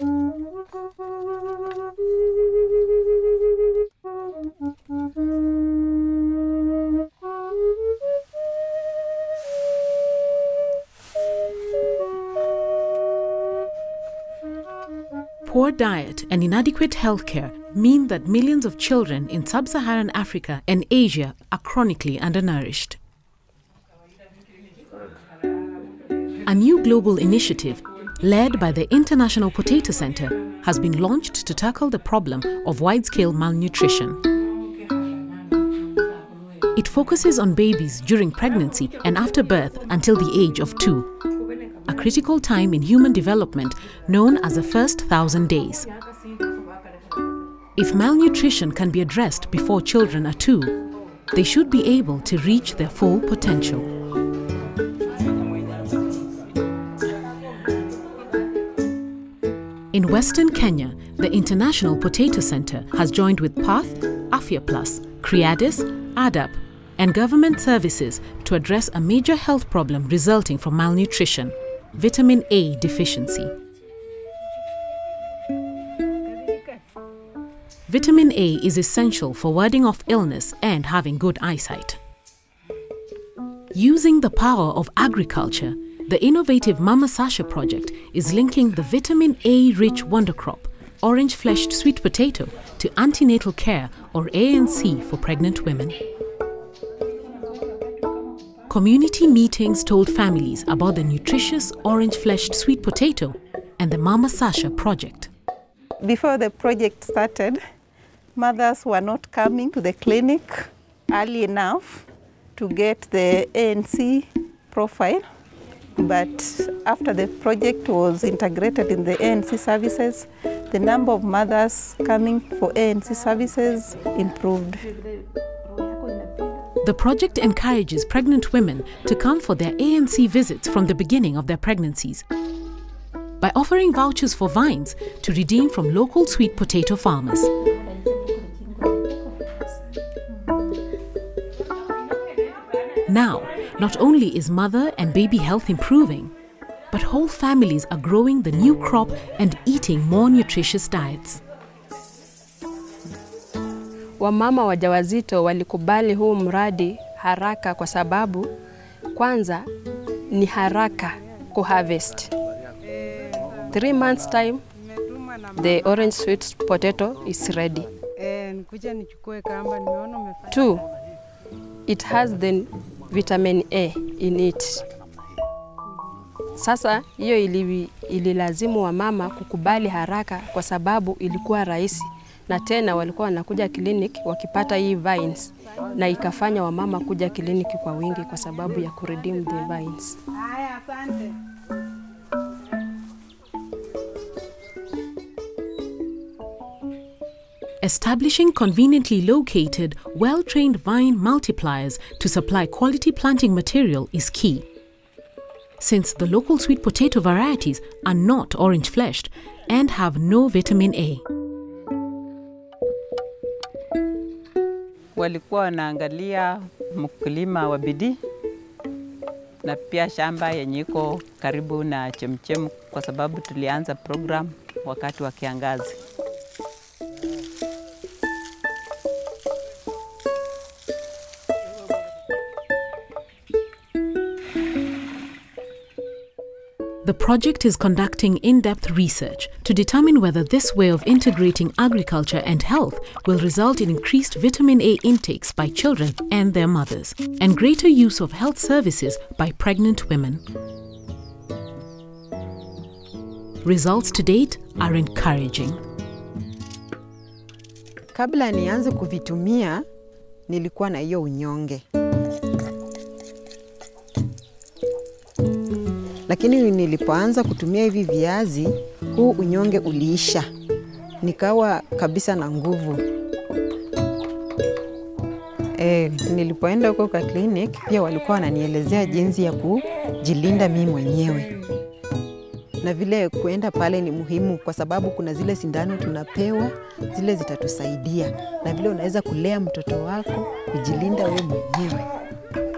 Poor diet and inadequate healthcare mean that millions of children in sub-Saharan Africa and Asia are chronically undernourished. A new global initiative, led by the International Potato Center, has been launched to tackle the problem of wide-scale malnutrition. It focuses on babies during pregnancy and after birth until the age of 2. A critical time in human development known as the first 1,000 days. If malnutrition can be addressed before children are 2, they should be able to reach their full potential. In Western Kenya, the International Potato Center has joined with PATH, Afya Plus, Kriadis, ADAP, and government services to address a major health problem resulting from malnutrition: vitamin A deficiency. Vitamin A is essential for warding off illness and having good eyesight. Using the power of agriculture, the innovative Mama Sasha project is linking the vitamin A-rich wonder crop, orange-fleshed sweet potato, to antenatal care, or ANC, for pregnant women. Community meetings told families about the nutritious orange-fleshed sweet potato and the Mama Sasha project. Before the project started, mothers were not coming to the clinic early enough to get the ANC profile. But after the project was integrated in the ANC services, the number of mothers coming for ANC services improved. The project encourages pregnant women to come for their ANC visits from the beginning of their pregnancies by offering vouchers for vines to redeem from local sweet potato farmers. Now, not only is mother and baby health improving, but whole families are growing the new crop and eating more nutritious diets. Wamama wajawazito walikubali huu mradi haraka kwa sababu kwanza ni haraka kuharvest. 3 months time the orange sweet potato is ready. 2, it has the vitamin A in it. Sasa hiyo ililazimu wamama kukubali haraka kwa sababu ilikuwa rahisi. Na tena walikuwa wanakuja kliniki wakipata hii vines, na ikafanya wamama kuja kliniki kwa wingi kwa sababu ya kuredeem the vines. Establishing conveniently located, well-trained vine multipliers to supply quality planting material is key. Since the local sweet potato varieties are not orange-fleshed and have no vitamin A. Walikuwa wanaangalia mkulima wa bidii na pia shamba yenye iko karibu na chemchemu kwa sababu tulianza program wakati wa kiangazi. The project is conducting in-depth research to determine whether this way of integrating agriculture and health will result in increased vitamin A intakes by children and their mothers, and greater use of health services by pregnant women. Results to date are encouraging. Kabla nianze kuvitumia, nilikuwa na hiyo unyonge. Lakini nilipoanza kutumia hivi viazi, huu unyonge uliisha. Nikawa kabisa na nguvu. Nilipoenda huko kwa clinic, pia walikuwa wananielezea jinsi ya kujilinda mimi mwenyewe. Na vile kuenda pale ni muhimu kwa sababu kuna zile sindano tunapewa, zile zitatusaidia. Na vile unaweza kulea mtoto wako, kujilinda wewe mwenyewe.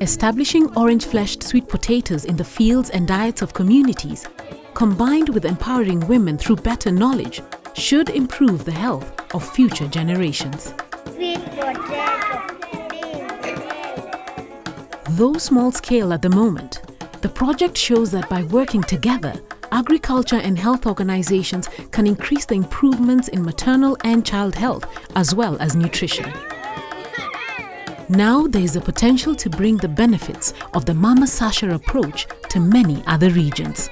Establishing orange-fleshed sweet potatoes in the fields and diets of communities, combined with empowering women through better knowledge, should improve the health of future generations. Though small-scale at the moment, the project shows that by working together, agriculture and health organizations can increase the improvements in maternal and child health as well as nutrition. Now there is a potential to bring the benefits of the Mama Sasha approach to many other regions.